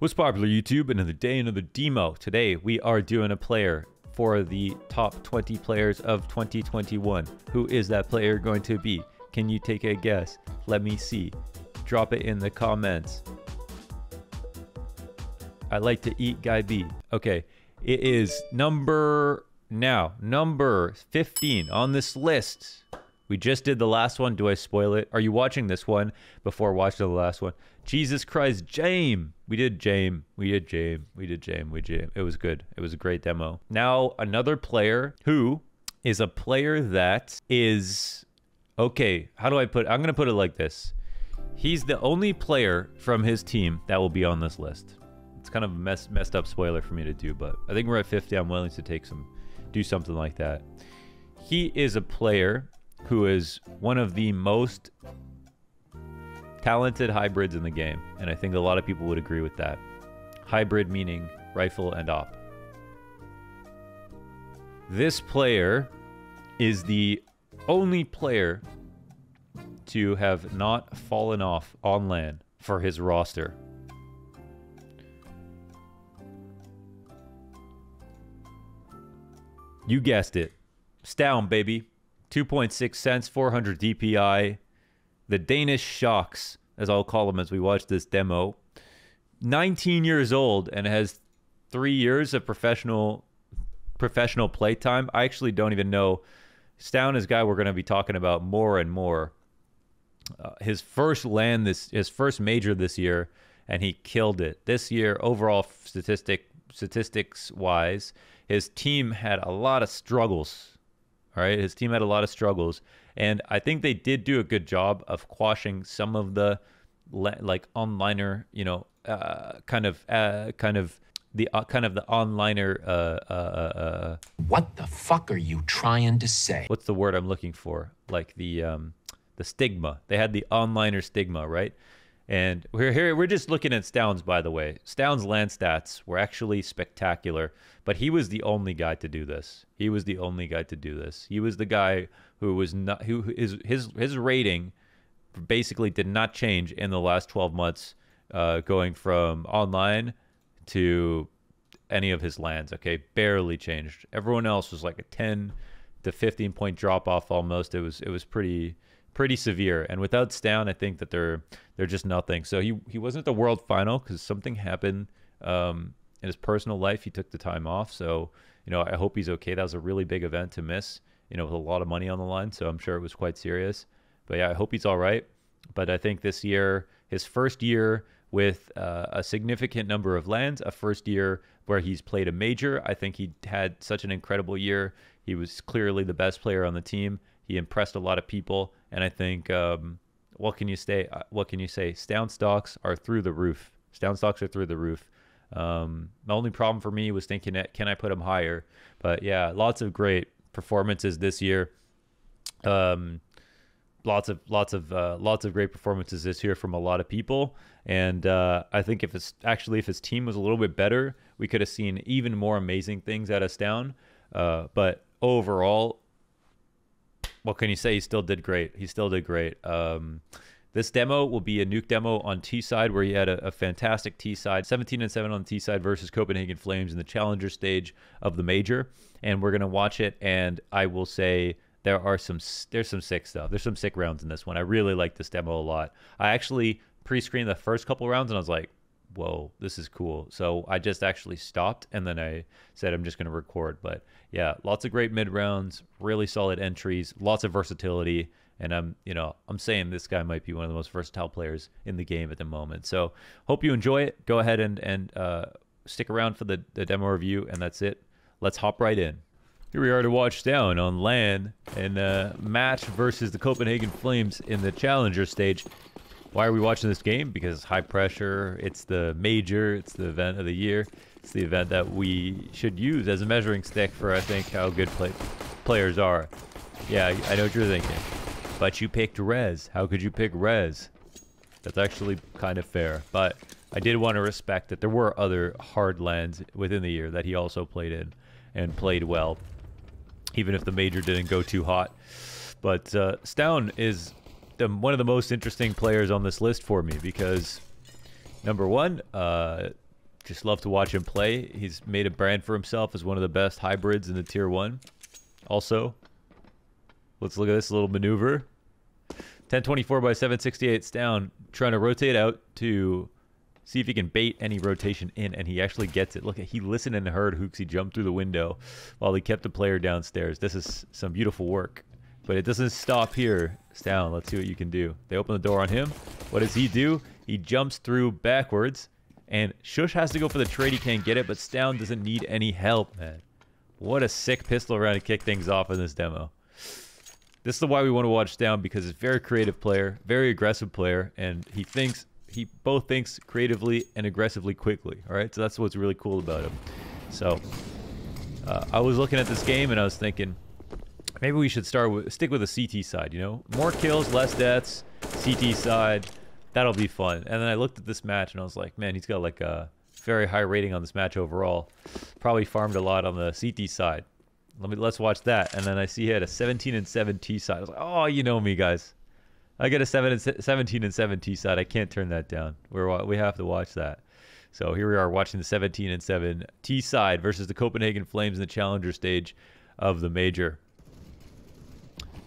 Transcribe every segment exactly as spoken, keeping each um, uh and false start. What's popular, YouTube? Another day, another demo. Today we are doing a player for the top twenty players of twenty twenty-one. Who is that player going to be? Can you take a guess? Let me see. Drop it in the comments. I like to eat Guy B. Okay, it is number now number fifteen on this list. We just did the last one. Do I spoil it? Are you watching this one before watching the last one? Jesus Christ, James. We did James. We did James. We did James. We James. It was good. It was a great demo. Now another player who is a player that is okay. How do I put it? I'm gonna put it like this. He's the only player from his team that will be on this list. It's kind of a mess, messed up spoiler for me to do, but I think we're at fifty. I'm willing to take some, do something like that. He is a player who is one of the most talented hybrids in the game, and I think a lot of people would agree with that. Hybrid meaning rifle and op. This player is the only player to have not fallen off on land for his roster. You guessed it. Stown, baby. two point six cents, four hundred D P I. The Danish Shoxy, as I'll call him as we watch this demo. nineteen years old and has three years of professional professional play time. I actually don't even know. Stown is a guy we're going to be talking about more and more. Uh, his first land, this his first major this year, and he killed it. This year, overall statistic statistics-wise, his team had a lot of struggles, all right? His team had a lot of struggles, and I think they did do a good job of quashing some of the, like, onliner, you know, uh, kind of, uh, kind of the, uh, kind of the onliner, uh, uh, uh, what the fuck are you trying to say? What's the word I'm looking for? Like the, um, the stigma. They had the onliner stigma, right? And we're here, we're just looking at Stown's, by the way. Stown's land stats were actually spectacular, but he was the only guy to do this. He was the only guy to do this. He was the guy who was not, who is his, his rating basically did not change in the last twelve months, uh, going from online to any of his lands. Okay. Barely changed. Everyone else was like a ten to fifteen point drop off almost. It was, it was pretty, pretty severe, and without Stown, I think that they're they're just nothing. So he he wasn't at the world final because something happened um, in his personal life. He took the time off, so you know I hope he's okay. That was a really big event to miss, you know, with a lot of money on the line. So I'm sure it was quite serious. But yeah, I hope he's all right. But I think this year, his first year with uh, a significant number of lands, a first year where he's played a major. I think he had such an incredible year. He was clearly the best player on the team. He impressed a lot of people, and I think um, what can you say? What can you say? Stown stocks are through the roof. Stown stocks are through the roof. Um, my only problem for me was thinking, that, can I put him higher? But yeah, lots of great performances this year. Um, lots of lots of uh, lots of great performances this year from a lot of people, and uh, I think if it's actually if his team was a little bit better, we could have seen even more amazing things out of Stown. Uh, but overall. What can you say? He still did great. He still did great. Um, this demo will be a nuke demo on T-side where he had a, a fantastic T-side, seventeen and seven on T-side versus Copenhagen Flames in the challenger stage of the major. And we're going to watch it. And I will say there are some, there's some sick stuff. There's some sick rounds in this one. I really like this demo a lot. I actually pre-screened the first couple rounds and I was like, whoa, this is cool. So I just actually stopped and then I said, I'm just going to record. But yeah, lots of great mid rounds, really solid entries, lots of versatility. And I'm, you know, I'm saying this guy might be one of the most versatile players in the game at the moment. So hope you enjoy it. Go ahead and, and uh, stick around for the, the demo review. And that's it. Let's hop right in. Here we are to watch Stown on LAN and uh, match versus the Copenhagen Flames in the challenger stage. Why are we watching this game? Because it's high pressure, it's the major, it's the event of the year. It's the event that we should use as a measuring stick for, I think, how good play players are. Yeah, I know what you're thinking. But you picked Rez. How could you pick Rez? That's actually kind of fair. But I did want to respect that there were other hard lands within the year that he also played in and played well, even if the major didn't go too hot. But uh, Stown is... The, one of the most interesting players on this list for me because, number one, uh, Just love to watch him play. He's made a brand for himself as one of the best hybrids in the tier one. Also, let's look at this little maneuver. ten twenty-four by seven sixty-eight Stown trying to rotate out to see if he can bait any rotation in, and he actually gets it. Look, he listened and heard Hooksy jump through the window while he kept the player downstairs. This is some beautiful work. But it doesn't stop here. Stown, let's see what you can do. They open the door on him. What does he do? He jumps through backwards. And Shush has to go for the trade. He can't get it, but Stown doesn't need any help, man. What a sick pistol round to kick things off in this demo. This is why we want to watch Stown, because he's a very creative player, very aggressive player, and he thinks he both thinks creatively and aggressively quickly. All right, so that's what's really cool about him. So uh, I was looking at this game and I was thinking maybe we should start with stick with the C T side. You know, more kills, less deaths, C T side. That'll be fun. And then I looked at this match and I was like, man, he's got like a very high rating on this match overall. Probably farmed a lot on the C T side. Let me let's watch that. And then I see he had a seventeen and seven T side. I was like, oh, you know me, guys. I get a seven and seventeen and seven T side. I can't turn that down. We're we have to watch that. So here we are watching the seventeen and seven T side versus the Copenhagen Flames in the challenger stage of the major.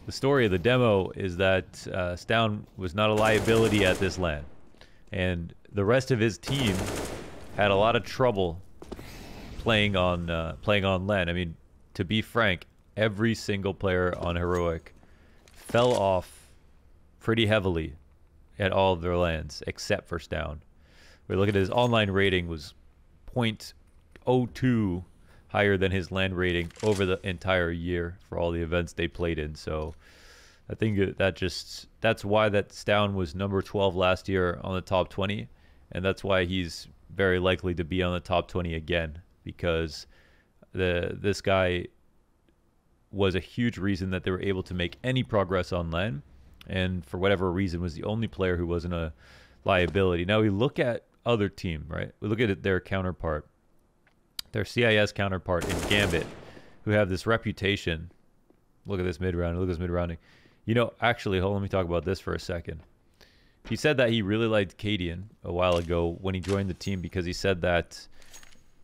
The story of the demo is that uh, Stown was not a liability at this LAN, and the rest of his team had a lot of trouble playing on uh, playing on LAN. I mean, to be frank, every single player on Heroic fell off pretty heavily at all of their LANs except for Stown. We look at his online rating was zero point zero two. Higher than his land rating over the entire year for all the events they played in. So I think that just that's why that Stown was number twelve last year on the top twenty, and that's why he's very likely to be on the top twenty again, because the this guy was a huge reason that they were able to make any progress on land, and for whatever reason was the only player who wasn't a liability. Now we look at other team, right? We look at their counterpart. Their C I S counterpart in Gambit, who have this reputation. Look at this mid-rounding. Look at this mid-rounding. You know, actually, hold on, let me talk about this for a second. He said that he really liked cadiaN a while ago when he joined the team, because he said that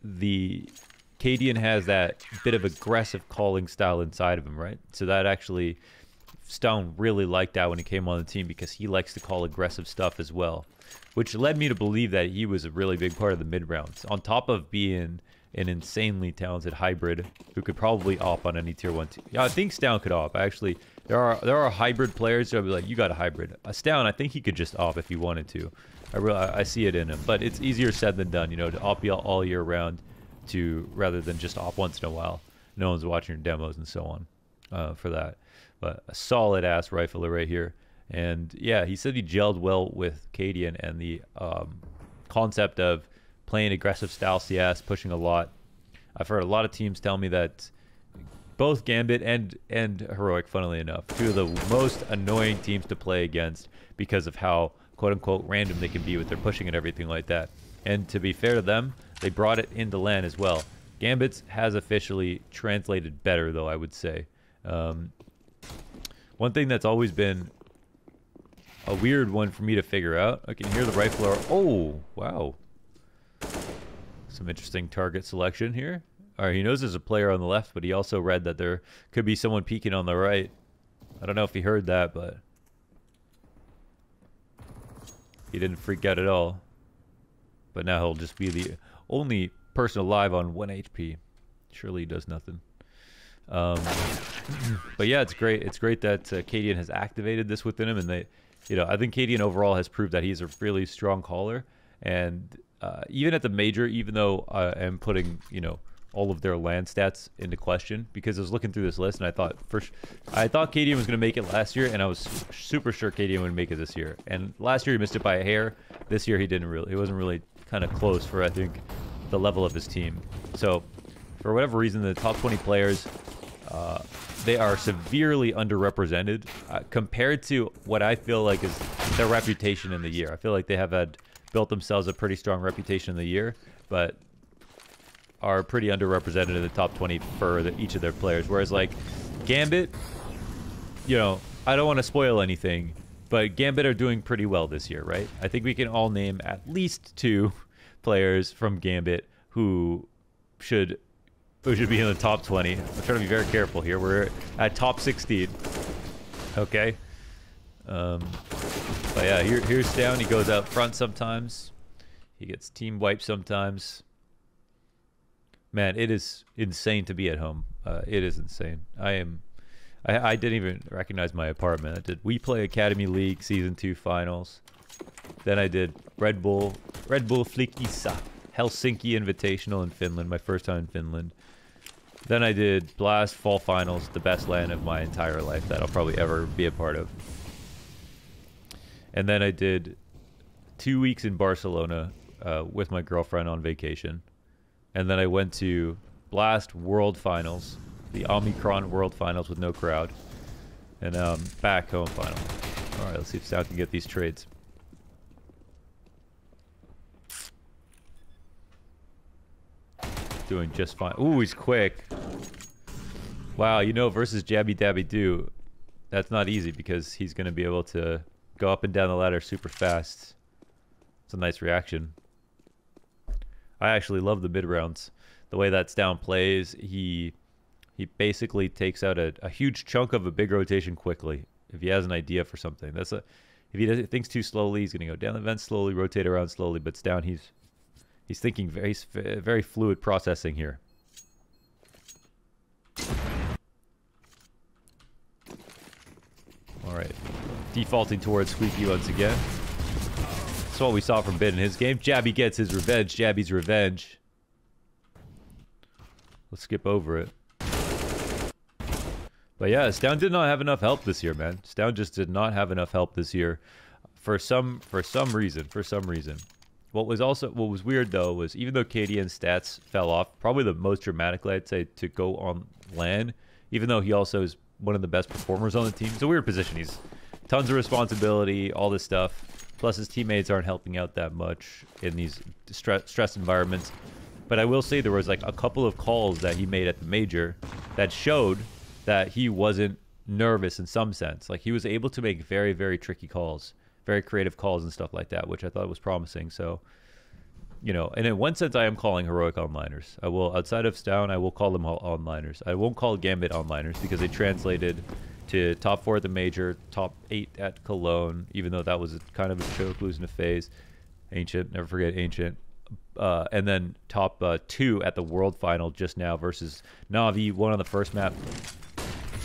the cadiaN has that bit of aggressive calling style inside of him, right? So that actually, Stown really liked that when he came on the team, because he likes to call aggressive stuff as well, which led me to believe that he was a really big part of the mid-rounds. On top of being an insanely talented hybrid who could probably op on any tier one team. Yeah, I think Stown could op. Actually, there are there are hybrid players that would be like, you got a hybrid. A Stown, I think he could just op if he wanted to. I really I see it in him, but it's easier said than done. You know, to op all year round, to rather than just op once in a while. No one's watching your demos and so on uh, for that. But a solid ass rifler right here, and yeah, he said he gelled well with cadiaN and the um, concept of playing aggressive style C S, pushing a lot. I've heard a lot of teams tell me that both Gambit and and Heroic, funnily enough, two of the most annoying teams to play against because of how quote-unquote random they can be with their pushing and everything like that. And to be fair to them, they brought it into LAN as well. Gambit's has officially translated better, though, I would say. Um, one thing that's always been a weird one for me to figure out, I can hear the rifler. Oh, wow. Some interesting target selection here. All right, he knows there's a player on the left, but he also read that there could be someone peeking on the right. I don't know if he heard that, but he didn't freak out at all. But now he'll just be the only person alive on one H P. Surely he does nothing. Um, but yeah, it's great. It's great that uh, cadiaN has activated this within him, and they, you know, I think cadiaN overall has proved that he's a really strong caller. And Uh, even at the major, even though uh, I'm putting, you know, all of their land stats into question, because I was looking through this list and I thought first, I thought cadiaN was going to make it last year, and I was super sure cadiaN would make it this year. And last year he missed it by a hair. This year he didn't really. It wasn't really kind of close for I think the level of his team. So for whatever reason, the top twenty players, uh, they are severely underrepresented uh, compared to what I feel like is their reputation in the year. I feel like they have had built themselves a pretty strong reputation in the year, but are pretty underrepresented in the top twenty for the, each of their players. Whereas like Gambit, you know, I don't want to spoil anything, but Gambit are doing pretty well this year, right? I think we can all name at least two players from Gambit who should who should be in the top twenty. I'm trying to be very careful here. We're at top sixteen. Okay. Um, but yeah, here, here's Stown. He goes out front sometimes. He gets team wiped sometimes. Man, it is insane to be at home. Uh, it is insane. I am. I, I didn't even recognize my apartment. I did. We play Academy League Season Two Finals. Then I did Red Bull, Red Bull Flikisa, Helsinki Invitational in Finland. My first time in Finland. Then I did Blast Fall Finals, the best LAN of my entire life that I'll probably ever be a part of. And then I did two weeks in Barcelona uh, with my girlfriend on vacation. And then I went to Blast World Finals, the Omicron World Finals with no crowd. And um, back home final. All right, let's see if Stown can get these trades. Doing just fine. Ooh, he's quick. Wow, you know, versus Jabby Dabby Doo, that's not easy because he's going to be able to go up and down the ladder super fast. It's a nice reaction. I actually love the mid rounds. The way that Stown plays, he he basically takes out a, a huge chunk of a big rotation quickly. If he has an idea for something, that's a. If he does, if thinks too slowly, he's going to go down the vent slowly, rotate around slowly. But Stown, he's. He's thinking very, very fluid processing here. All right, defaulting towards Squeaky once again. That's what we saw from Bid in his game. Jabby gets his revenge. Jabby's revenge. Let's skip over it. But yeah, Stown did not have enough help this year, man. Stown just did not have enough help this year, for some for some reason. For some reason. What was also what was weird though was even though cadiaN's stats fell off, probably the most dramatically I'd say to go on LAN, even though he also is one of the best performers on the team. It's a weird position. He's tons of responsibility, all this stuff. Plus his teammates aren't helping out that much in these stre stress environments. But I will say there was like a couple of calls that he made at the major that showed that he wasn't nervous in some sense. Like he was able to make very, very tricky calls. Very creative calls and stuff like that, which I thought was promising. So, you know, and in one sense, I am calling Heroic onliners. I will, outside of Stown, I will call them all onliners. I won't call Gambit onliners because they translated to top four at the major, top eight at Cologne, even though that was a, kind of a choke, losing a phase. Ancient, never forget Ancient. Uh, and then top uh, two at the world final just now versus Na'Vi, one on the first map.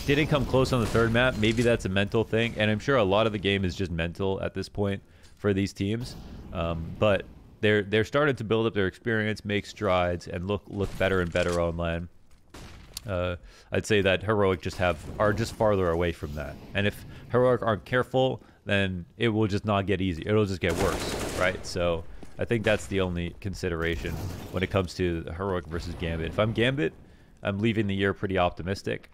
Didn't come close on the third map. Maybe that's a mental thing, and I'm sure a lot of the game is just mental at this point for these teams. Um, but they're they're starting to build up their experience, make strides, and look look better and better online. Uh, I'd say that Heroic just have are just farther away from that. And if Heroic aren't careful, then it will just not get easy. It'll just get worse, right? So I think that's the only consideration when it comes to Heroic versus Gambit. If I'm Gambit, I'm leaving the year pretty optimistic.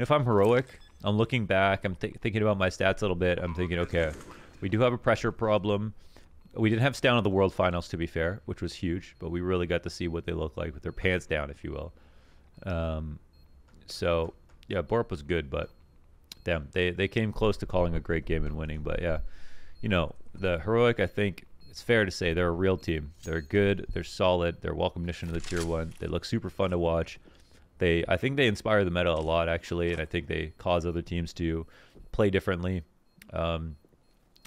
If I'm Heroic, I'm looking back, I'm th thinking about my stats a little bit. I'm thinking, okay, we do have a pressure problem. We didn't have Stown at the World Finals, to be fair, which was huge, but we really got to see what they look like with their pants down, if you will. Um, so, yeah, Borp was good, but damn, they, they came close to calling a great game and winning. But, yeah, you know, the Heroic, I think it's fair to say they're a real team. They're good. They're solid. They're welcome mission to the Tier one. They look super fun to watch. They, I think they inspire the meta a lot, actually, and I think they cause other teams to play differently. Um,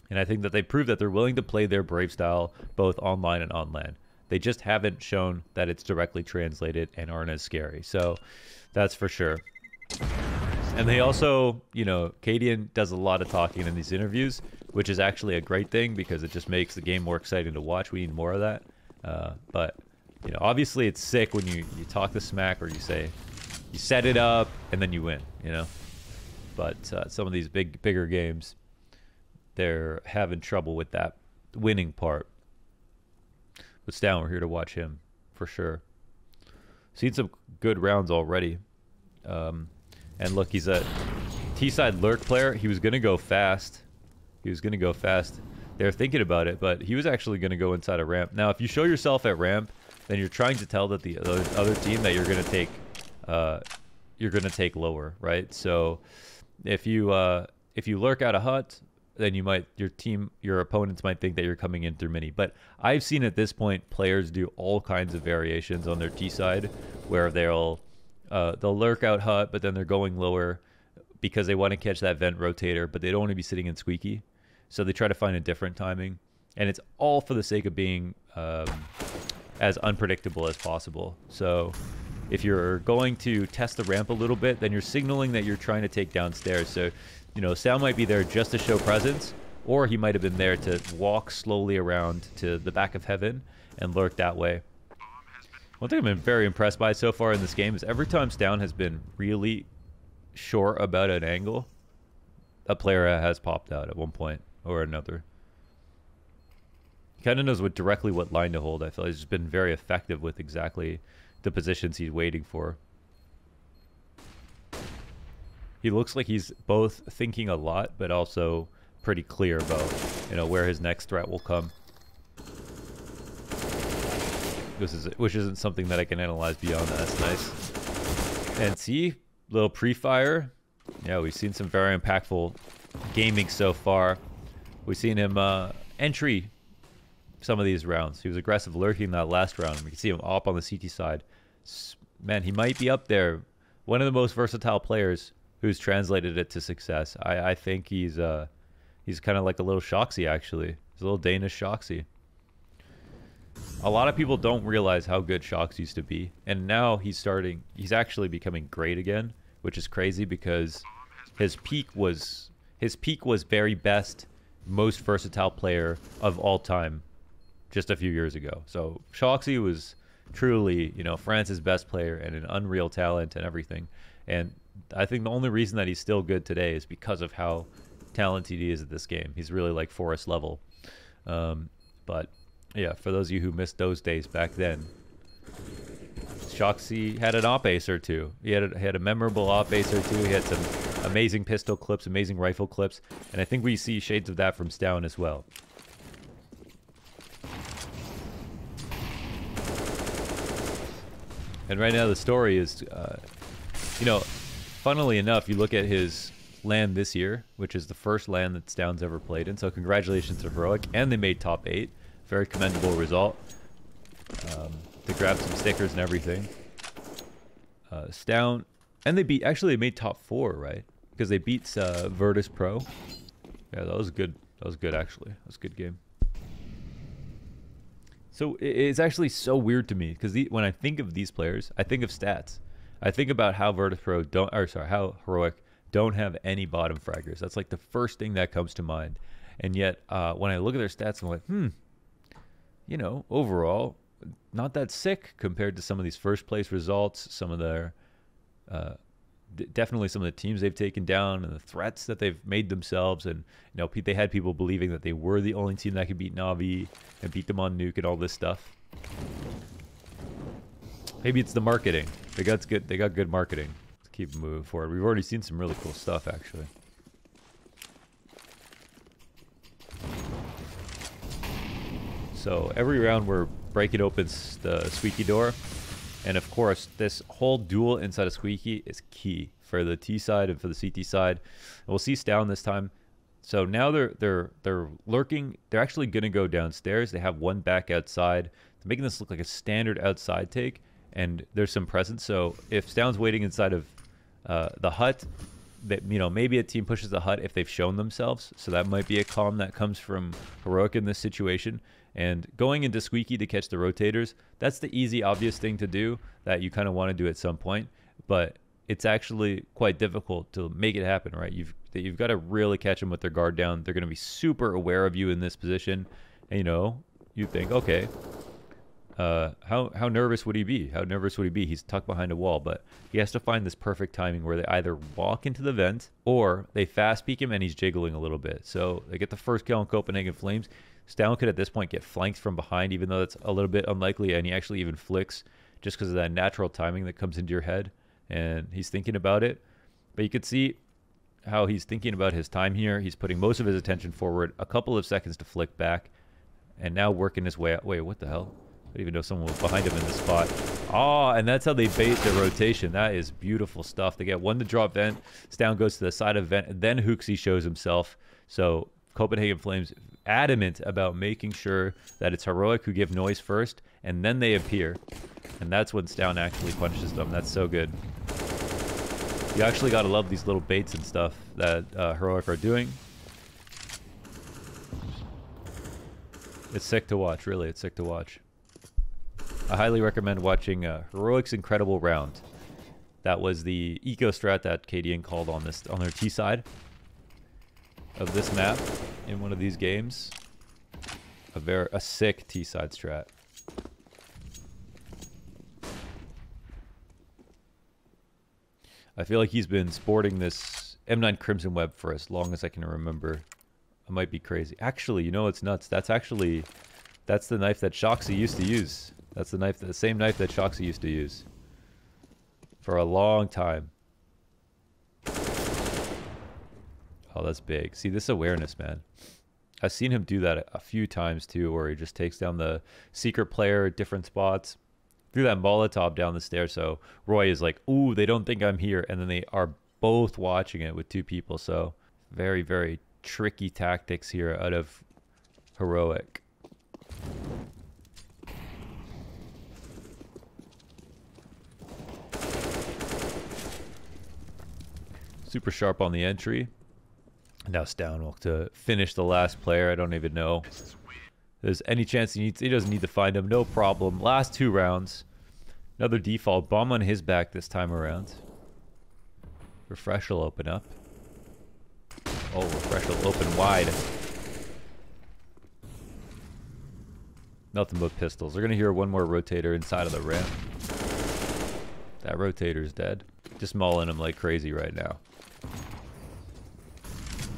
and I think that they prove that they're willing to play their Brave style both online and on LAN. They just haven't shown that it's directly translated and aren't as scary. So that's for sure. And they also, you know, cadiaN does a lot of talking in these interviews, which is actually a great thing because it just makes the game more exciting to watch. We need more of that. Uh, but... You know, obviously it's sick when you, you talk the smack or you say, you set it up and then you win, you know. But uh, some of these big, bigger games, they're having trouble with that winning part. But Stown, we're here to watch him for sure. Seen some good rounds already. Um, and look, he's a T-side lurk player. He was going to go fast. He was going to go fast. They were thinking about it, but he was actually going to go inside a ramp. Now, if you show yourself at ramp, then you're trying to tell that the other team that you're going to take, uh, you're going to take lower, right? So if you uh, if you lurk out a hut, then you might, your team, your opponents might think that you're coming in through mini. But I've seen at this point players do all kinds of variations on their T side, where they'll uh, they'll lurk out hut, but then they're going lower because they want to catch that vent rotator, but they don't want to be sitting in squeaky, so they try to find a different timing, and it's all for the sake of being um, as unpredictable as possible. So if you're going to test the ramp a little bit, then you're signaling that you're trying to take downstairs. So, you know, Stown might be there just to show presence, or he might have been there to walk slowly around to the back of heaven and lurk that way. One thing I've been very impressed by so far in this game is every time Stown has been really sure about an angle, a player has popped out at one point or another. He kind of knows what directly what line to hold. I feel like he's just been very effective with exactly the positions he's waiting for. He looks like he's both thinking a lot, but also pretty clear about, you know, where his next threat will come. This is, which isn't something that I can analyze beyond that. That's nice. And see, little pre-fire. Yeah, we've seen some very impactful gaming so far. We've seen him uh, entry some of these rounds. He was aggressive lurking that last round. We can see him up on the C T side. Man, he might be up there. One of the most versatile players who's translated it to success. I, I think he's uh, he's kind of like a little Shoxy, actually. He's a little Danish Shoxy. A lot of people don't realize how good Shox used to be, and now he's starting, he's actually becoming great again, which is crazy because his peak was, his peak was very best, most versatile player of all time just a few years ago. So Shoxy was truly, you know, France's best player and an unreal talent and everything. And I think the only reason that he's still good today is because of how talented he is at this game. He's really like Forest level. Um, but yeah, for those of you who missed those days back then, Shoxy had an op ace or two. He had a, had a memorable op ace or two. He had some amazing pistol clips, amazing rifle clips, and I think we see shades of that from Stown as well. And right now the story is, uh, you know, funnily enough, you look at his LAN this year, which is the first LAN that Stown's ever played in. So congratulations to Heroic, and they made top eight. Very commendable result. Um, they grabbed some stickers and everything. Uh, Stown, and they beat, actually they made top four, right? Because they beat uh, Virtus.pro. Yeah, that was good. That was good, actually. That was a good game. So it's actually so weird to me because when I think of these players, I think of stats. I think about how Virtus.pro don't, or sorry, how Heroic don't have any bottom fraggers. That's like the first thing that comes to mind. And yet, uh, when I look at their stats, I'm like, hmm, you know, overall, not that sick compared to some of these first place results, some of their, uh, definitely some of the teams they've taken down and the threats that they've made themselves. And, you know, they had people believing that they were the only team that could beat Na'Vi and beat them on nuke and all this stuff. Maybe it's the marketing. They got good. They got good marketing. Let's keep moving forward. We've already seen some really cool stuff, actually. So every round we're breaking open the squeaky door, and of course this whole duel inside of squeaky is key for the T side and for the C T side. And we'll see Stown this time. So now they're they're they're lurking. They're actually going to go downstairs. They have one back outside. They're making this look like a standard outside take. And there's some presence. So if Stown's waiting inside of uh, the hut, that, you know, maybe a team pushes the hut if they've shown themselves. So that might be a calm that comes from Heroic in this situation. And going into squeaky to catch the rotators, that's the easy, obvious thing to do that you kind of want to do at some point. But it's actually quite difficult to make it happen, right? You've you've got to really catch them with their guard down. They're going to be super aware of you in this position. And, you know, you think, okay, Uh, how how nervous would he be? How nervous would he be? He's tucked behind a wall, but he has to find this perfect timing where they either walk into the vent or they fast peek him and he's jiggling a little bit. So they get the first kill on Copenhagen Flames. Stown could at this point get flanked from behind, even though that's a little bit unlikely, and he actually even flicks just because of that natural timing that comes into your head, and he's thinking about it. But you could see how he's thinking about his time here. He's putting most of his attention forward, a couple of seconds to flick back, and now working his way out. Wait, what the hell? I didn't even know someone was behind him in the spot. Oh, and that's how they bait their rotation. That is beautiful stuff. They get one to drop vent. Stown goes to the side of vent. And then Hooksy shows himself. So Copenhagen Flames adamant about making sure that it's Heroic who give noise first, and then they appear. And that's when Stown actually punches them. That's so good. You actually gotta love these little baits and stuff that uh, Heroic are doing. It's sick to watch, really. It's sick to watch. I highly recommend watching uh, Heroic's incredible round. That was the eco strat that cadiaN called on this on their T side of this map in one of these games. A very a sick T side strat. I feel like he's been sporting this M nine Crimson Web for as long as I can remember. I might be crazy. Actually, you know, it's nuts. That's actually, that's the knife that Shoxy used to use. That's the knife, the same knife that Shoxy used to use for a long time. Oh, that's big. See, this awareness, man. I've seen him do that a few times too, where he just takes down the secret player at different spots. Threw that Molotov down the stairs, so Roy is like, ooh, they don't think I'm here. And then they are both watching it with two people. So very, very tricky tactics here out of Heroic. Super sharp on the entry. Now Stown will to finish the last player. I don't even know. There's any chance he needs, he doesn't need to find him, no problem. Last two rounds. Another default bomb on his back this time around. Refresh will open up. Oh, Refresh will open wide. Nothing but pistols. They're gonna hear one more rotator inside of the ramp. That rotator's dead. Just mauling him like crazy right now.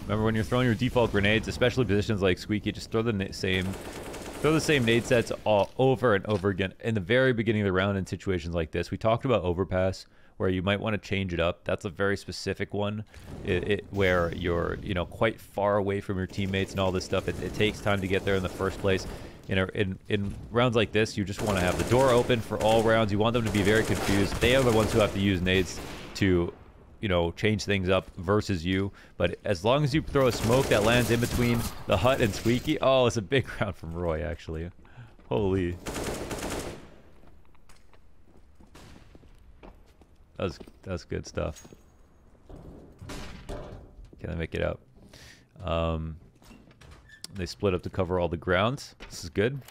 Remember, when you're throwing your default grenades, especially positions like Squeaky, just throw the same throw the same nade sets all over and over again in the very beginning of the round in situations like this. We talked about overpass, where you might want to change it up. That's a very specific one, it, it, where you're you know quite far away from your teammates and all this stuff. It, it takes time to get there in the first place. In, a, in, in rounds like this, you just want to have the door open for all rounds. You want them to be very confused. They are the ones who have to use nades to you know, change things up versus you. But as long as you throw a smoke that lands in between the hut and Squeaky, oh, it's a big round from Roy, actually. Holy. That was, that's good stuff. Can I make it out? Um, they split up to cover all the grounds. This is good.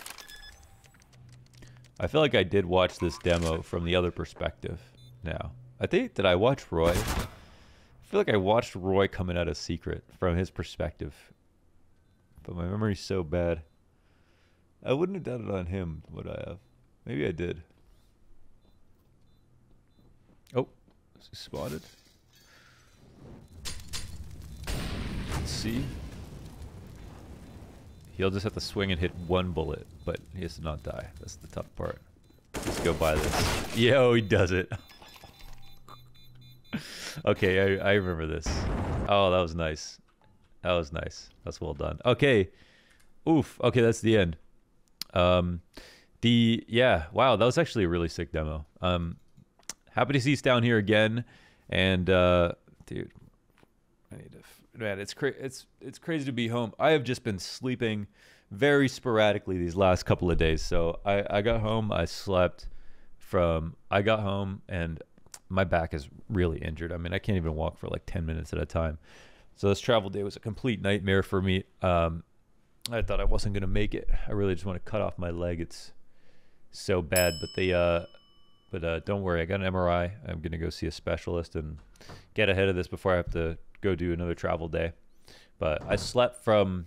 I feel like I did watch this demo from the other perspective now. I think that I watched Roy. I feel like I watched Roy coming out of secret from his perspective. But my memory's so bad. I wouldn't have done it on him, would I have? Maybe I did. Oh, spotted. Let's see. He'll just have to swing and hit one bullet, but he has to not die. That's the tough part. Let's go buy this. Yo, he does it. Okay, I, I remember this. Oh, that was nice. That was nice. That's well done. Okay. Oof. Okay, that's the end. Um, the, yeah, wow, that was actually a really sick demo. Um, happy to see Stown here again. And, uh, dude, I need to, man, it's, cra it's, it's crazy to be home. I have just been sleeping very sporadically these last couple of days. So I, I got home, I slept from, I got home and my back is really injured. I mean, I can't even walk for like ten minutes at a time. So this travel day was a complete nightmare for me. Um, I thought I wasn't gonna make it. I really just want to cut off my leg. It's so bad. But they, uh, but uh, don't worry. I got an M R I. I'm gonna go see a specialist and get ahead of this before I have to go do another travel day. But I slept from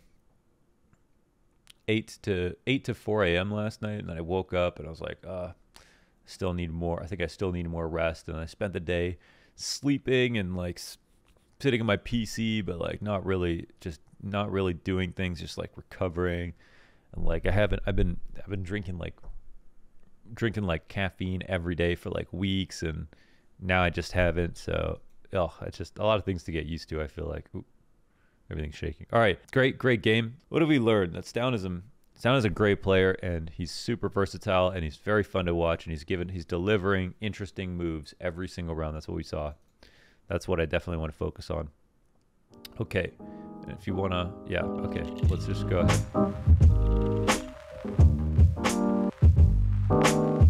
eight to eight to four A M last night, and then I woke up and I was like, uh. Still need more. I think I still need more rest. And I spent the day sleeping and like sitting on my P C, but like not really, just not really doing things, just like recovering. And like I haven't, I've been, I've been drinking like, drinking like caffeine every day for like weeks, and now I just haven't. So, oh, it's just a lot of things to get used to. I feel like ooh, everything's shaking. All right, great, great game. What have we learned? That's Stownism. Stown is a great player, and he's super versatile, and he's very fun to watch, and he's given, he's delivering interesting moves every single round. That's what we saw. That's what I definitely want to focus on. Okay, and if you wanna, yeah, okay, let's just go ahead.